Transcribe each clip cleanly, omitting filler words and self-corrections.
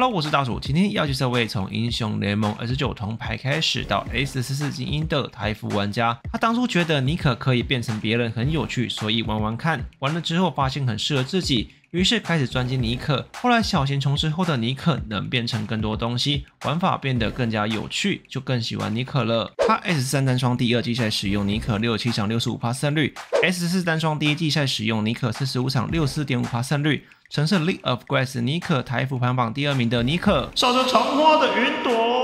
Hello， 我是大薯，今天要介绍位从英雄联盟29铜牌开始到 A44 精英的台服玩家。他当初觉得妮可可以变成别人很有趣，所以玩玩看。玩了之后发现很适合自己。 于是开始专精妮可，后来小贤重置后的妮可能变成更多东西，玩法变得更加有趣，就更喜欢妮可了。他 S3 单双第二季赛使用妮可67场 65% 胜率 ，S4 单双第一季赛使用妮可45场 64.5% 胜率，曾是 League of Legends 妮可台服排行榜第2名的妮可，扫着长花的云朵。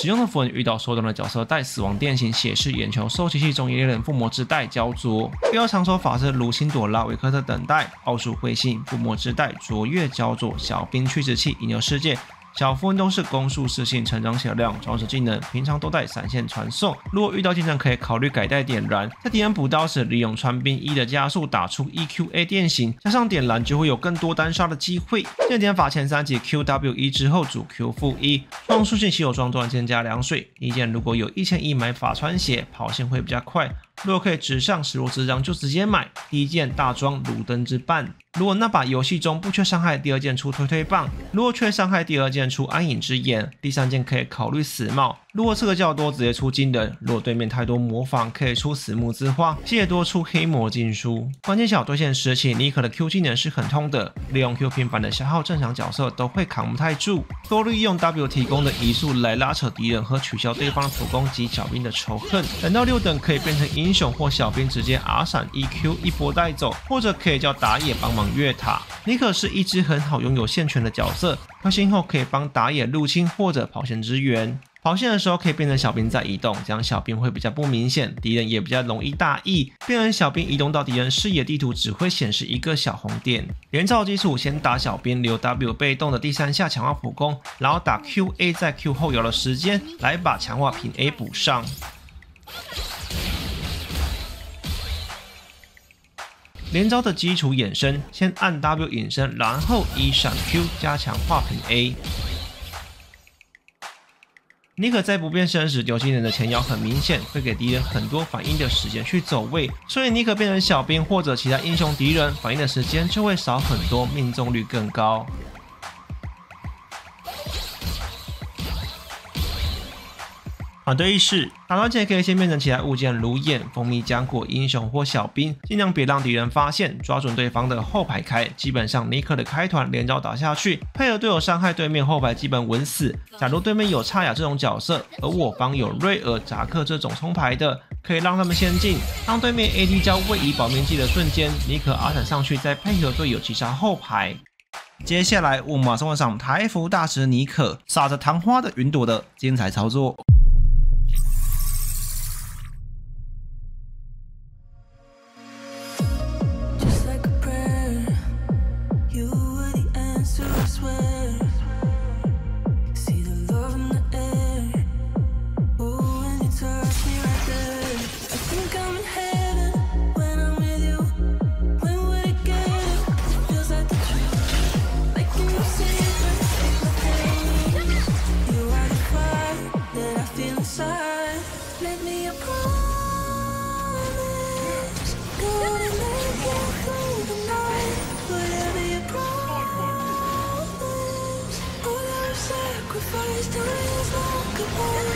使用的符文遇到缩短的角色带死亡电型、血视眼球、收集器中野人、附魔之带、焦灼；又要长手法师如辛朵拉、维克特等待、奥术彗星、附魔之带、卓越焦灼、小兵去子器、引流世界。 小符文都是攻速适性、成长血量、装饰技能，平常都带闪现传送。如果遇到近战，可以考虑改带点燃，在敌人补刀时利用穿冰衣的加速打出 EQA 电型，加上点燃就会有更多单杀的机会。剑点法前3级 QW1之后主 Q-1， 创属性稀有装断剑加凉水。一件如果有1000亿买法穿鞋，跑线会比较快。 如果可以直上10弱之章，就直接买第一件大装鲁登之绊。如果那把游戏中不缺伤害，第二件出推推棒；如果缺伤害，第二件出安隐之眼；第三件可以考虑死帽。如果刺客较多，直接出金人；如果对面太多魔法，可以出死木之花；谢多出黑魔禁书。关键小对线时起，妮可的 Q 技能是很痛的，利用 Q 频繁的消耗正常角色都会扛不太住，多利用 W 提供的移速来拉扯敌人和取消对方的普攻及小兵的仇恨。等到6等可以变成 英雄或小兵直接 R 闪 EQ 一波带走，或者可以叫打野帮忙越塔。妮可是一只很好拥有线权的角色，核心后可以帮打野入侵或者跑线支援。跑线的时候可以变成小兵在移动，这样小兵会比较不明显，敌人也比较容易大意。变成小兵移动到敌人视野地图只会显示一个小红点。连造基础先打小兵，留 W 被动的第3下强化普攻，然后打 QA 在 Q 后摇的时间来把强化平 A 补上。 连招的基础衍生，先按 W 隐身，然后一闪 Q 加强化平 A。妮可在不变身时，流星人的前摇很明显，会给敌人很多反应的时间去走位，所以妮可变成小兵或者其他英雄敌人反应的时间就会少很多，命中率更高。 反对意识，打团前可以先变成其他物件，如眼、蜂蜜、浆果、英雄或小兵，尽量别让敌人发现，抓准对方的后排开。基本上妮可的开团连招打下去，配合队友伤害对面后排，基本稳死。假如对面有差雅这种角色，而我方有瑞尔、扎克这种冲排的，可以让他们先进。当对面 AD 交位移保命技的瞬间，妮可R闪上去，再配合队友击杀后排。 接下来我马上换上台服大师妮可，撒着糖花的云朵的精彩操作。 Sacrifice to his own good boy.